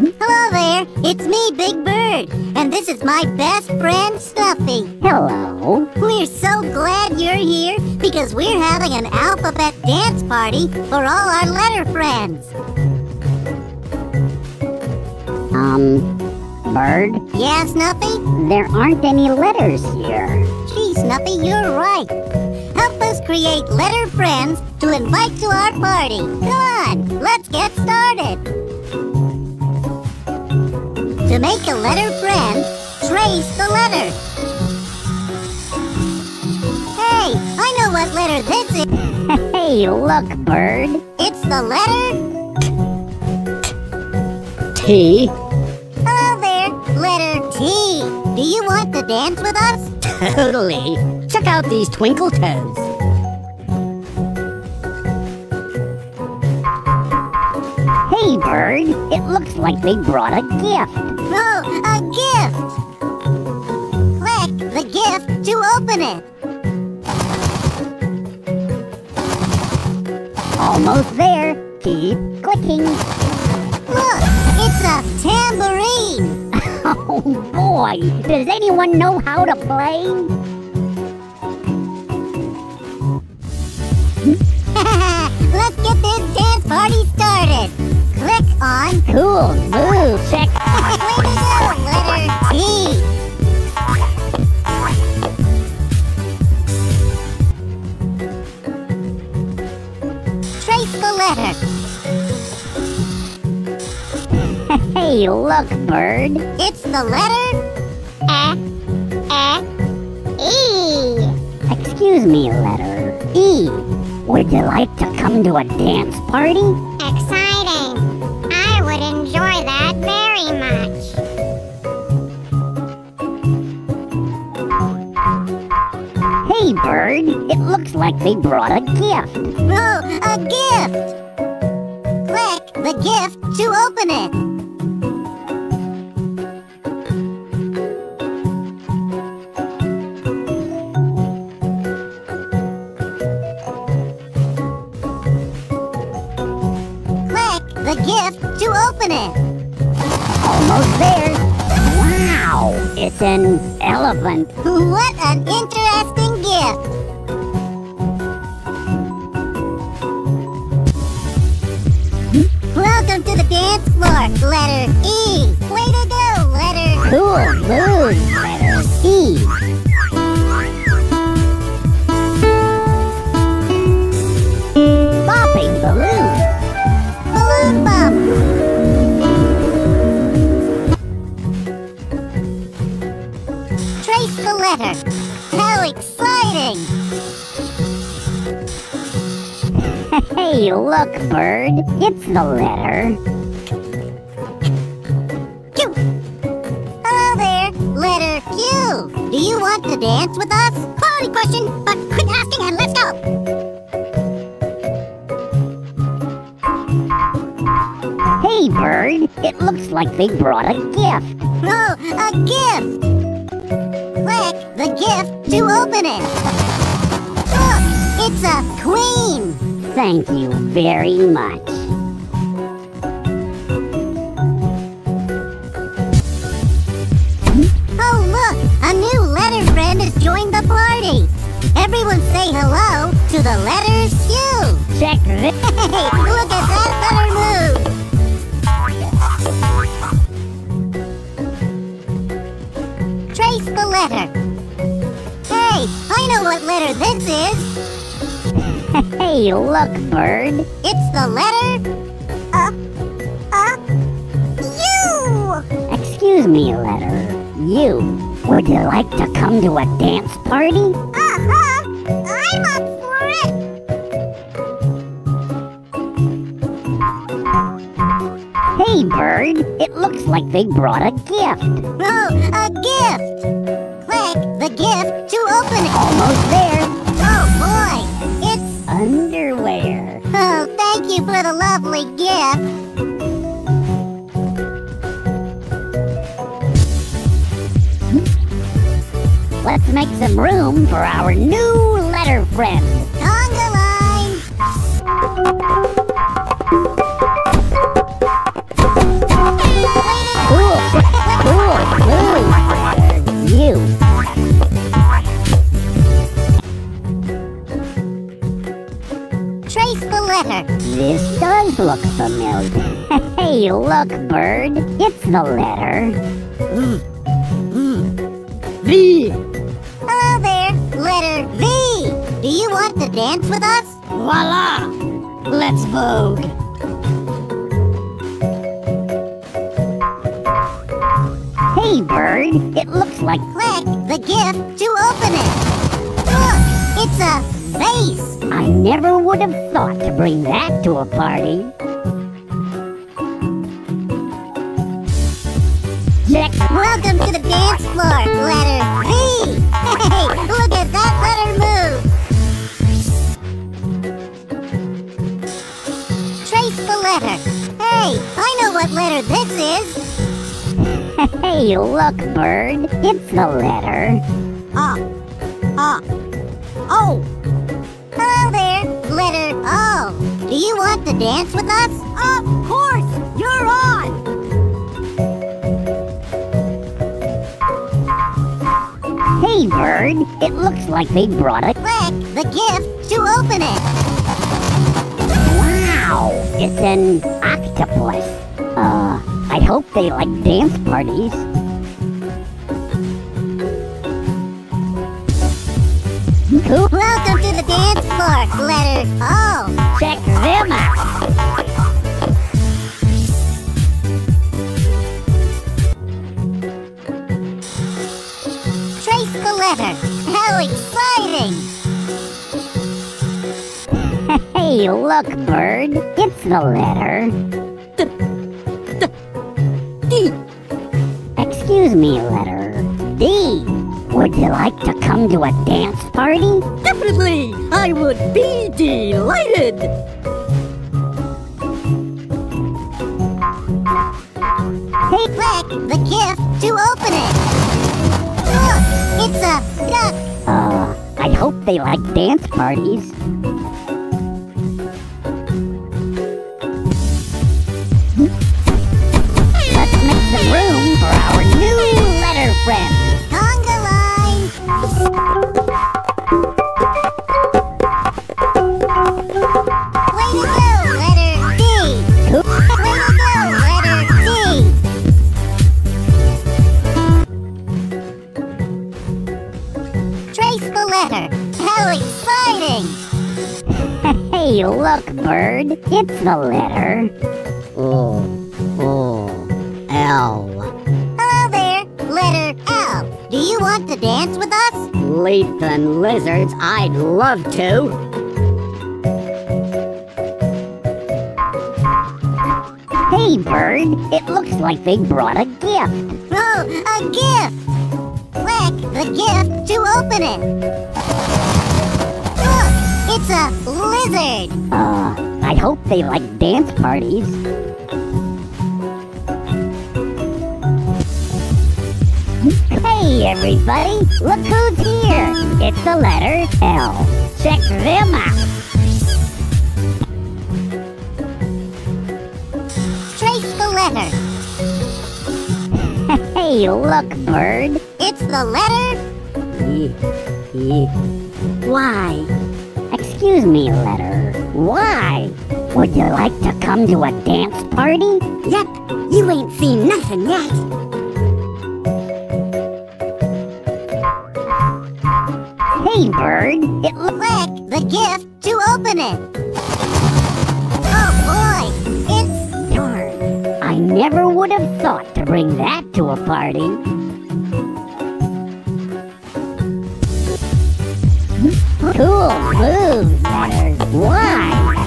Hello there, it's me, Big Bird, and this is my best friend, Snuffy. Hello. We're so glad you're here because we're having an alphabet dance party for all our letter friends. Bird? Yeah, Snuffy? There aren't any letters here. Gee, Snuffy, you're right. Help us create letter friends to invite to our party. Come on, let's get started. To make a letter friend, trace the letter. Hey, I know what letter this is. Hey, look, Bird. It's the letter... T. Letter T. Do you want to dance with us? Totally. Check out these twinkle toes. Hey, Bird. It looks like they brought a gift. Oh, a gift. Click the gift to open it. Almost there. Keep clicking. Look, it's a tambourine. Oh boy, does anyone know how to play? Let's get this dance party started. Click on Cool Zoo Check. Way to go, letter T. Trace the letter. Hey, look, Bird. It's the letter... E. Excuse me, letter E. Would you like to come to a dance party? Exciting. I would enjoy that very much. Hey, Bird. It looks like they brought a gift. Oh, a gift. Click the gift to open it. The gift to open it. Almost there. Wow, it's an elephant. What an interesting gift. Welcome to the dance floor, letter E. Way to go, letter... Cool mood, letter E. Trace the letter. How exciting! Hey, look, Bird. It's the letter... Q. Hello there, letter Q. Do you want to dance with us? Quality question, but quit asking and let's go! Hey, Bird. It looks like they brought a gift. Oh, a gift! Click the gift to open it. Look, it's a queen. Thank you very much. Oh, look, a new letter friend has joined the party. Everyone say hello to the letter Q. Check this. Hey, look at that letter move. Trace the letter. Hey, I know what letter this is. Hey, look, Bird. It's the letter... U. Excuse me, letter U. Would you like to come to a dance party? I'm up for it. Hey, Bird. It looks like they brought a gift. Oh, a gift. Click the gift to open it. Almost there. Oh, boy. It's... underwear. Oh, thank you for the lovely gift. Let's make some room for our new letter friend. Conga line. This does look familiar. Hey, look, Bird. It's the letter V. Hello there, letter V. Do you want to dance with us? Voila! Let's vogue. Hey, Bird. It looks like... Click the gift to open it. Look, it's a face. I never would have thought to bring that to a party. Welcome to the dance floor, letter V. Hey, look at that letter move. Trace the letter. Hey, I know what letter this is. Hey, look, Bird. It's the letter O. Hello there, letter O. Do you want to dance with us? Of course, you're on. Hey, Bird, it looks like they brought a... Click the gift to open it. Wow, it's an octopus. I hope they like dance parties. Welcome to the dance floor, letter O. Check them out. How exciting! Hey, look, Bird. It's the letter D. Excuse me, letter D. Would you like to come to a dance party? Definitely! I would be delighted! Hey, click the gift to open it! Look! It's a duck! I hope they like dance parties. Let's make some room for our new letter friend. Conga line! Way to go, letter D! Way to go, letter D! How exciting! Hey, look, Bird. It's the letter L. Hello there, letter L. Do you want to dance with us? Leap and lizards, I'd love to. Hey, Bird. It looks like they brought a gift. Oh, a gift! Click the gift to open it. Look, it's a lizard. I hope they like dance parties. Hey, everybody, look who's here. It's the letter L. Check them out. Trace the letter. Hey, look, Bird. It's the letter Y. Excuse me, letter Y. Would you like to come to a dance party? Yep, you ain't seen nothing yet. Hey, Bird, it looks like the gift to open it. Oh boy, it's darn. I never would have thought to bring that to a party. Cool move, letter Y.